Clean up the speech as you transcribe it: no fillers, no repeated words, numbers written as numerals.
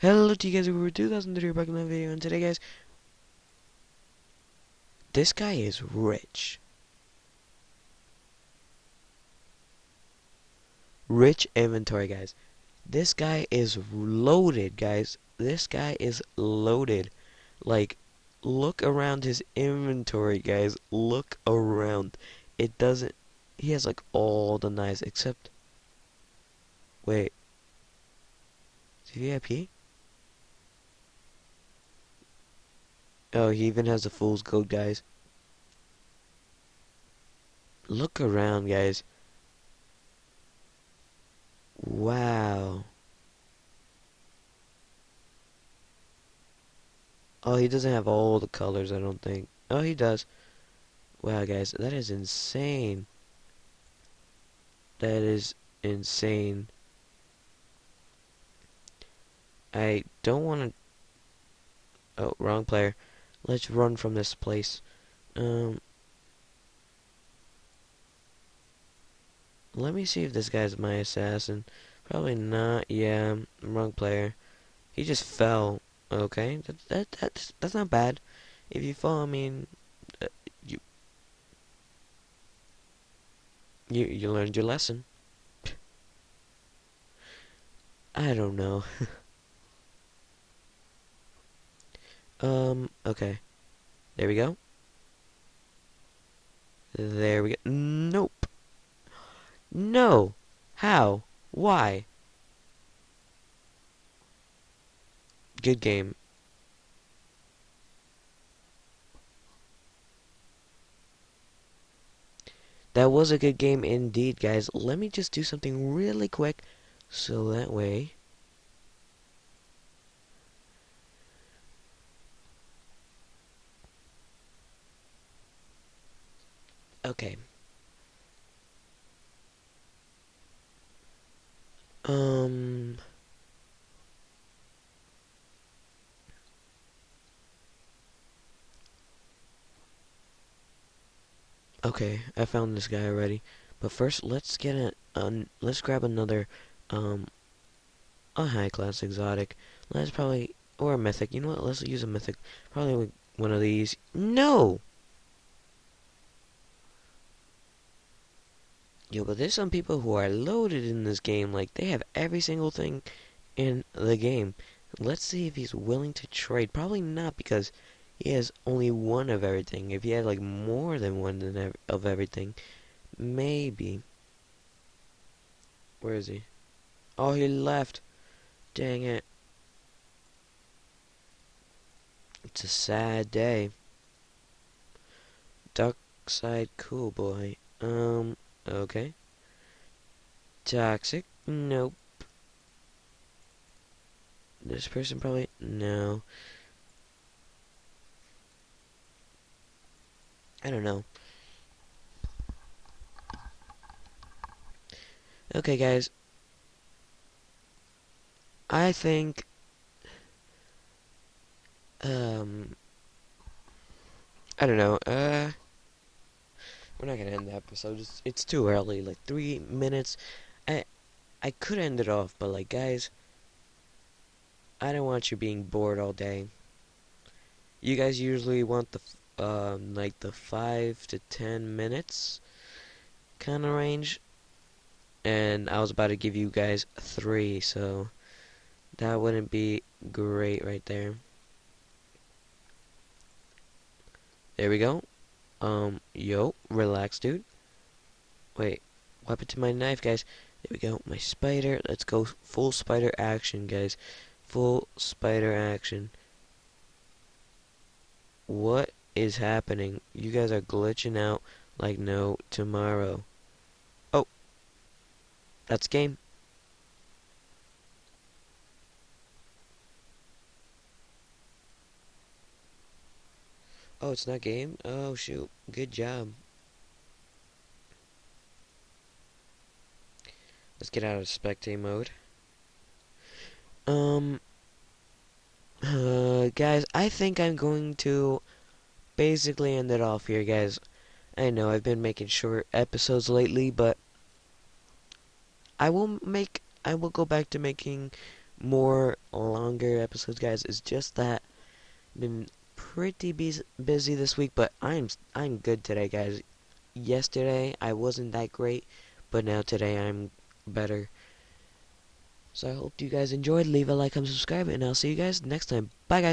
Hello to you guys, we're 2003 back in another video, and today guys, this guy is rich. Rich inventory, guys. This guy is loaded, guys. This guy is loaded. Like, look around his inventory, guys. Look around. It doesn't, he has like all the knives except, wait, is he VIP? Oh, he even has the fool's gold, guys. Look around, guys. Wow. Oh, he doesn't have all the colors, I don't think. Oh, he does. Wow, guys, that is insane. That is insane. I don't want to... Oh, wrong player. Let's run from this place. Let me see if this guy's my assassin. Probably not. Yeah, wrong player. He just fell. Okay, that's not bad. If you fall, I mean, you learned your lesson. I don't know. Okay. There we go. There we go. Nope. No. How? Why? Good game. That was a good game indeed, guys. Let me just do something really quick so that way... Okay. Okay, I found this guy already. But first, let's get let's grab another a high class exotic. Let's probably, or a mythic. You know what? Let's use a mythic. Probably one of these. No. Yo, but there's some people who are loaded in this game. Like, they have every single thing in the game. Let's see if he's willing to trade. Probably not, because he has only one of everything. If he had, like, more than one of everything, maybe. Where is he? Oh, he left. Dang it. It's a sad day. Darkside Cool Boy. Okay. Toxic? Nope. This person probably... No. I don't know. Okay, guys. I think... I don't know. We're not gonna end the episode. It's too early. Like 3 minutes. I could end it off, but like, guys, I don't want you being bored all day. You guys usually want the like the 5 to 10 minutes kind of range, and I was about to give you guys 3, so that wouldn't be great right there. There we go. Yo, relax, dude. Wait, what happened to my knife, guys? There we go, my spider. Let's go full spider action, guys. Full spider action. What is happening? You guys are glitching out like no tomorrow. Oh. That's game. Oh, it's not game? Oh, shoot. Good job. Let's get out of spectate mode. Guys, I think I'm going to basically end it off here, guys. I know I've been making short episodes lately, but I will go back to making more long longer episodes, guys, is just that I've been pretty busy this week, but I'm good today, guys. Yesterday I wasn't that great, but now today I'm better. So I hope you guys enjoyed. Leave a like, comment, subscribe, and I'll see you guys next time. Bye, guys.